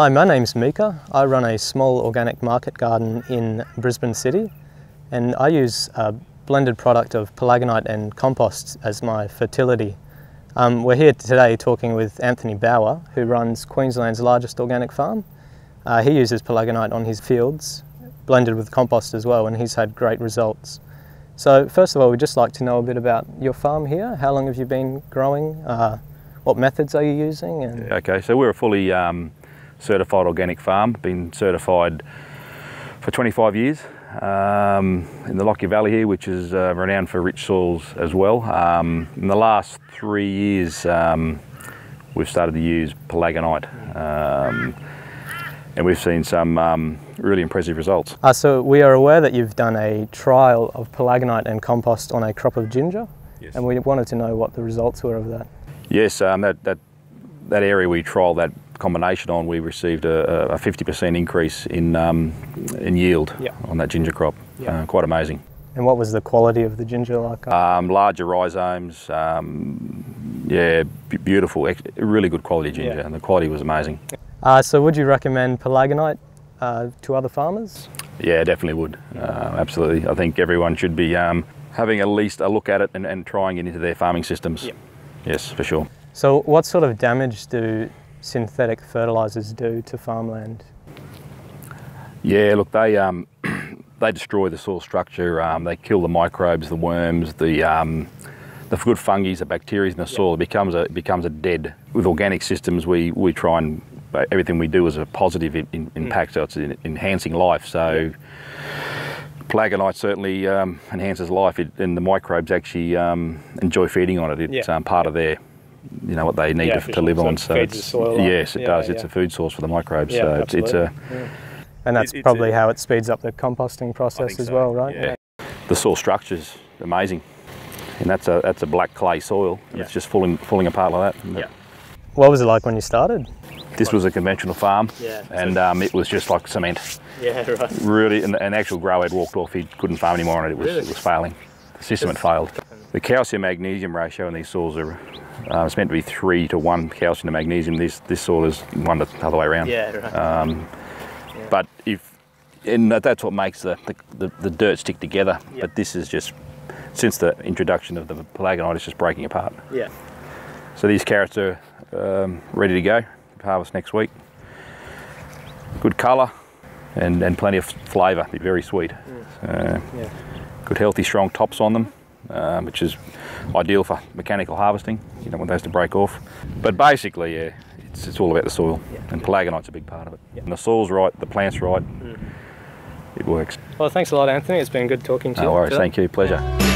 Hi, my name's Mika. I run a small organic market garden in Brisbane City, and I use a blended product of palagonite and compost as my fertility. We're here today talking with Anthony Bauer, who runs Queensland's largest organic farm. He uses palagonite on his fields, blended with compost as well, and he's had great results. So first of all, we'd just like to know a bit about your farm here. How long have you been growing? What methods are you using? And okay, so we're a fully certified organic farm, been certified for 25 years in the Lockyer Valley here, which is renowned for rich soils as well. In the last 3 years we've started to use palagonite and we've seen some really impressive results. So we are aware that you've done a trial of palagonite and compost on a crop of ginger. Yes. And we wanted to know what the results were of that. Yes, that area we trialled that combination on, we received a 50% increase in yield. Yep. On that ginger crop. Yep. Quite amazing. And what was the quality of the ginger like? Larger rhizomes, yeah, beautiful, really good quality ginger. Yeah. And the quality was amazing. So would you recommend palagonite to other farmers? Yeah, definitely would. Absolutely. I think everyone should be having at least a look at it and trying it into their farming systems. Yep. Yes, for sure. So what sort of damage do synthetic fertilisers do to farmland? Yeah, look, they destroy the soil structure. They kill the microbes, the worms, the good fungi, the bacteria in the soil. It becomes a dead. With organic systems, we try and everything we do is a positive impact. So it's enhancing life. So palagonite certainly enhances life, and the microbes actually enjoy feeding on it. It's part of their, you know, what they need to live on. So it's, soil yes, it does. Yeah. It's a food source for the microbes. Yeah, so it's a, yeah. And that's probably how it speeds up the composting process as well, right? Yeah. Yeah. The soil structure's amazing, and that's a black clay soil. And yeah. It's just falling apart like that. Yeah. What was it like when you started? This was a conventional farm, yeah, and it was just like cement. Yeah, right. Really, an actual grower had walked off. He couldn't farm anymore on it. It was failing. The system had failed. The calcium-magnesium ratio in these soils are it's meant to be 3 to 1 calcium to magnesium. This soil is 1 to the other way around. Yeah, right. Yeah. But that's what makes the dirt stick together. Yep. But this is just, since the introduction of the palagonite, it's just breaking apart. Yeah. So these carrots are ready to go. Harvest next week. Good colour and plenty of flavour. They're very sweet. Mm. So, yeah. Good healthy strong tops on them. Which is ideal for mechanical harvesting. You don't want those to break off. But basically, yeah, it's all about the soil, yeah. And palagonite's a big part of it. Yeah. And the soil's right, the plant's right, it works. Well, thanks a lot, Anthony. It's been good talking to you. No worries, thank you, pleasure.